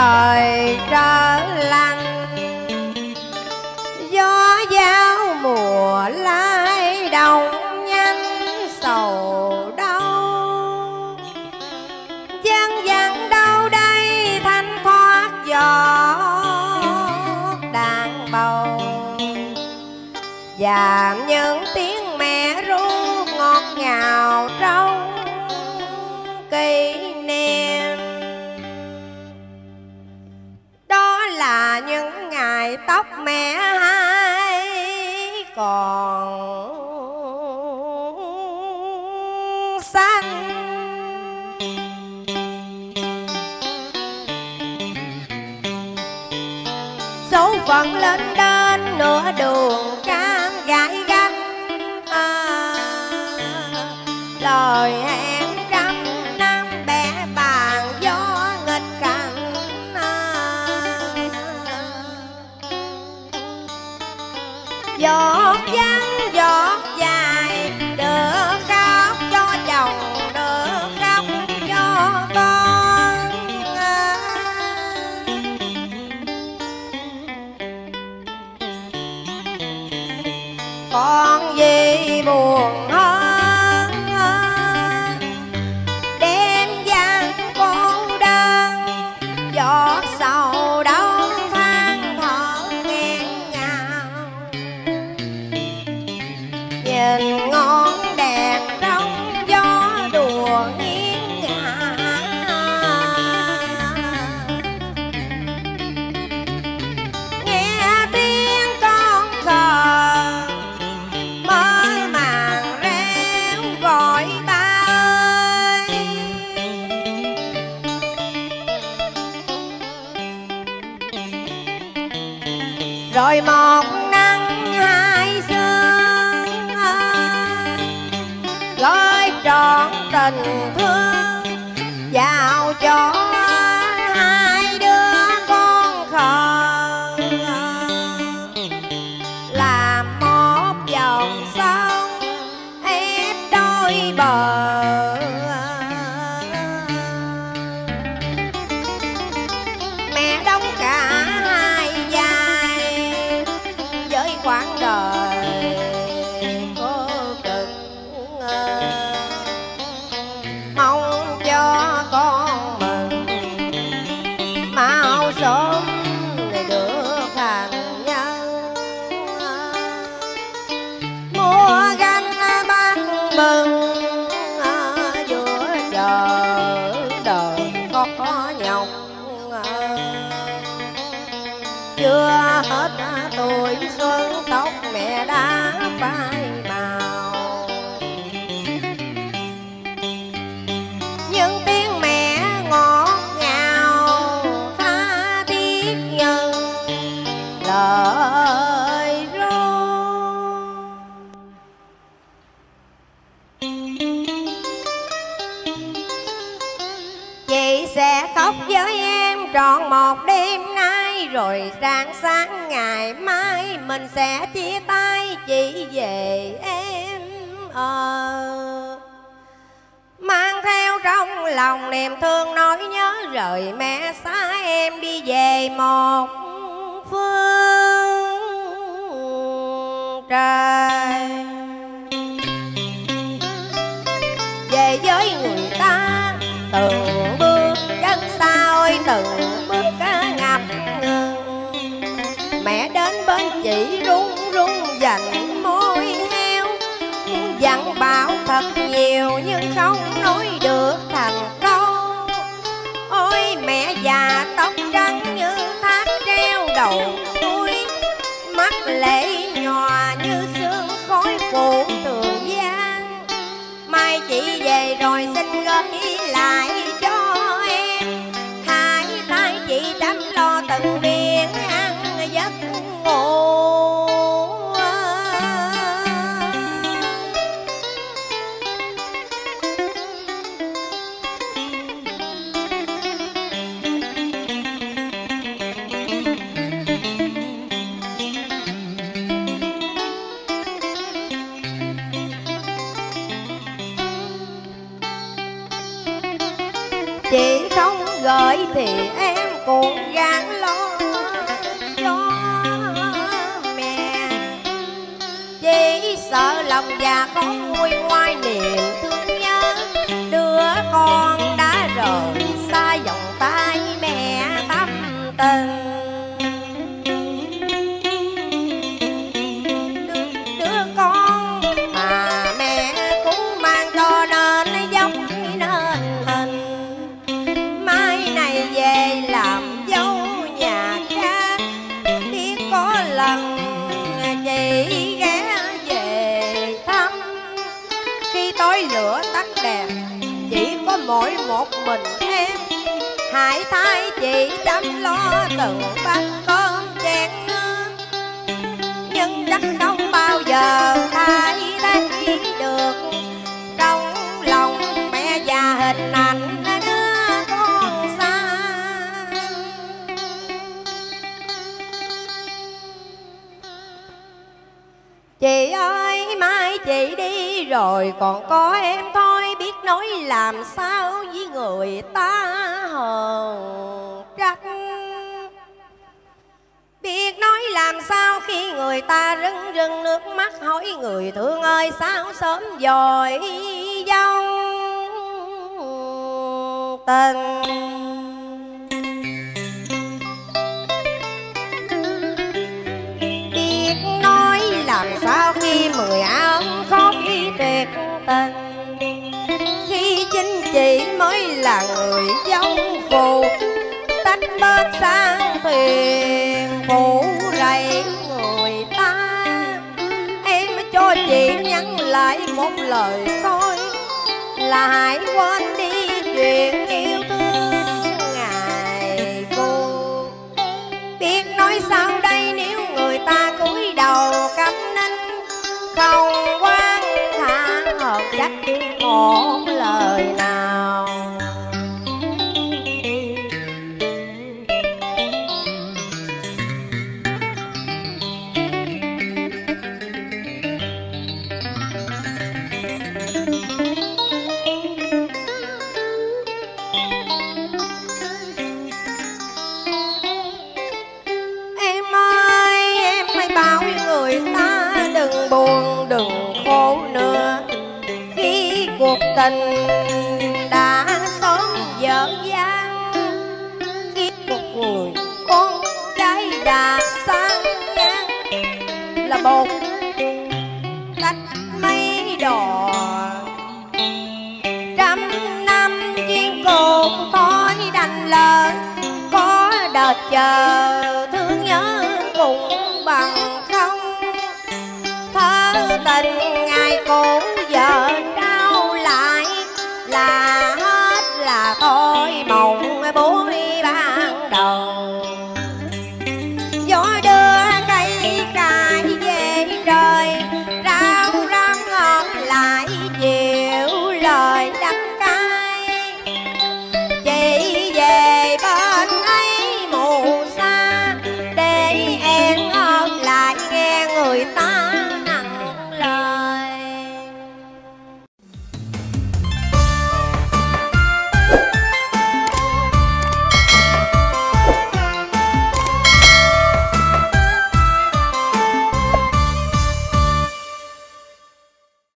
trời trở lặng, gió giao mùa lai đồng nhanh sầu đau. Dân dân đâu đây thanh thoát gió đàn bầu, giảm những tiếng mẹ ru ngọt ngào trong cây nem. Đó là những ngày tóc mẹ hai còn xanh. Số phận lên đến nửa đường cam gãi gánh, lời hẹn trăm năm bẻ bàn gió nghịch cạnh. Giọt vắng giọt dài đỡ khóc cho chồng, đỡ khóc cho con. Còn gì buồn hơn đêm gian cô đơn, giọt sầu đau than thở nghẹn ngào. Nhìn ngọn đèn trong gió đùa nghiêng ngả, nghe tiếng con khờ mới màng réo gọi ba ơi. Rồi một nắng hai sương gói trọn tình thương vào cho hai đứa con khờ, làm một dòng sông ép đôi bờ. Mẹ đóng cả hai vai với quãng đời cô cực, mong cho con mừng mau sớm để được hạnh nhân. Mua gánh bát bừng giữa chợ đời có nhọc, chưa hết tuổi xuân tóc mẹ đã phai màu. Những tiếng mẹ ngọt ngào tha thiết nhân lời ru. Chị sẽ khóc với em trọn một đêm nay, rồi sáng sáng ngày mai mình sẽ chia tay. Chị về em mang theo trong lòng niềm thương nỗi nhớ rời mẹ xa em, đi về một phương trời, về với người ta từng bước chân xa ôi từng bước ngập ngừng. Mẹ đến bên chị run run dành môi heo, muốn dặn bảo thật nhiều nhưng không nói được thành câu. Ôi mẹ già tóc trắng như thác treo đầu tôi, mắt lệ nhòa như sương khói phủ Trường Giang. Mai chị về rồi xin gửi lại cho em, hãy thay chị đắm lo từng miếng ăn giấc ngủ. Chị không gửi thì em cũng gắng lo cho mẹ, chỉ sợ lòng già con nguôi ngoai niềm thương nhớ đứa con đã rời xa vòng tay mẹ tâm tình. Mỗi một mình em, hãy thay chị chăm lo từng bát cơm chén nước, nhưng chắc không bao giờ thay thế được trong lòng mẹ già hình ảnh đứa con xa. Chị ơi, mai chị đi rồi còn có em thôi, nói làm sao với người ta hờn trách, biết nói làm sao khi người ta rưng rưng nước mắt hỏi người thương ơi sao sớm dòi dòng tình. Biết nói làm sao khi mười áo khóc tuyệt tình, chính chị mới là người dông phù tách bớt sang thuyền phủ rầy người ta. Em cho chị nhắn lại một lời thôi, là hãy quên đi chuyện yêu thương ngày cô. Biết nói sao đây nếu người ta cúi đầu cắm nín, không quan thả hợp trách một lời nào. Em ơi, em hãy bảo người ta đừng buồn đừng khổ nữa, khi cuộc tình đã sớm dở dang, khi một người con gái đã sang ngang là bột tách mấy đò trăm năm chuyên cột thôi đành lời có đợt chờ thương nhớ cũng bằng không thơ tình ngày cũ giờ.